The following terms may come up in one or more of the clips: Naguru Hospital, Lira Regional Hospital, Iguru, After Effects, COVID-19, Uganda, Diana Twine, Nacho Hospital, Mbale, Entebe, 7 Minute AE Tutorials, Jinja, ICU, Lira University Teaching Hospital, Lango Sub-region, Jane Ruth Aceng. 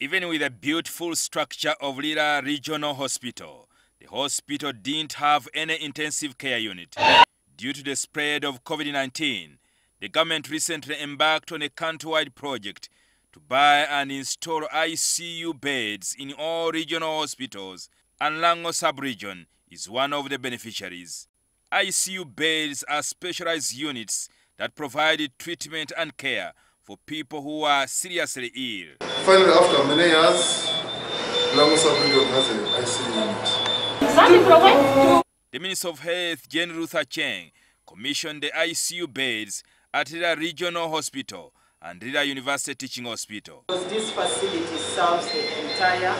Even with the beautiful structure of Lira Regional Hospital, the hospital didn't have any intensive care unit. Due to the spread of COVID-19, the government recently embarked on a countrywide project to buy and install ICU beds in all regional hospitals, and Lango Sub-region is one of the beneficiaries. ICU beds are specialized units that provide treatment and care for people who are seriously ill. Finally, after many years, Lango Sub-region has an ICU unit. The Minister of Health, Jane Ruth Aceng, commissioned the ICU beds at Lira Regional Hospital and Lira University Teaching Hospital. This facility serves the entire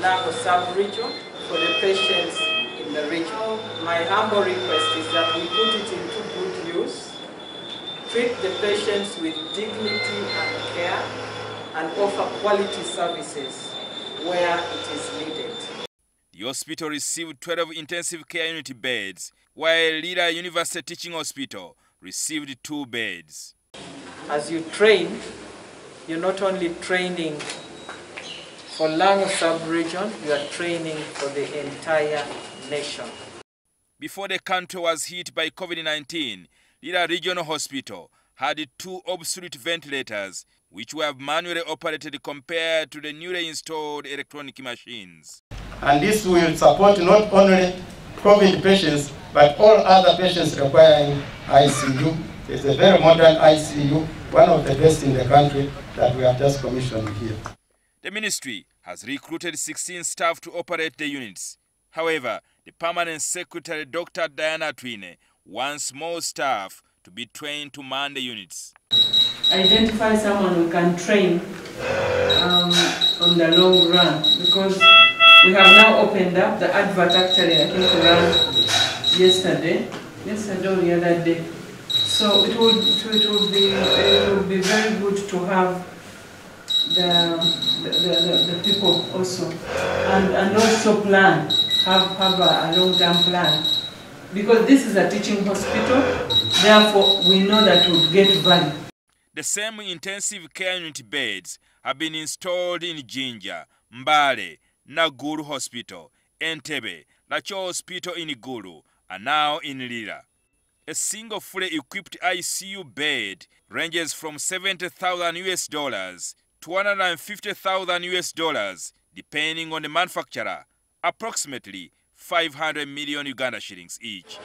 Lango Sub-region for the patients in the region. My humble request is that we put it into good use, treat the patients with dignity and care, and offer quality services where it is needed. The hospital received 12 intensive care unit beds, while Lira University Teaching Hospital received 2 beds. As you train, you're not only training for Lango Sub-region, you are training for the entire nation. Before the country was hit by COVID-19, Lira Regional Hospital had 2 obsolete ventilators, which were manually operated compared to the newly installed electronic machines. And this will support not only COVID patients, but all other patients requiring ICU. It's a very modern ICU, one of the best in the country that we have just commissioned here. The ministry has recruited 16 staff to operate the units. However, the permanent secretary, Dr. Diana Twine, wants more staff to be trained to man the units. Identify someone who can train on the long run, because we have now opened up the advert, actually, I think around yesterday or the other day. So it would be very good to have the people also, and also plan, have a long-term plan, because this is a teaching hospital, therefore we know that we'll get value. The same intensive care unit beds have been installed in Jinja, Mbale, Naguru Hospital, Entebe, Nacho Hospital in Iguru, and now in Lira. A single fully equipped ICU bed ranges from $70,000 to $150,000, depending on the manufacturer, approximately 500 million Uganda shillings each.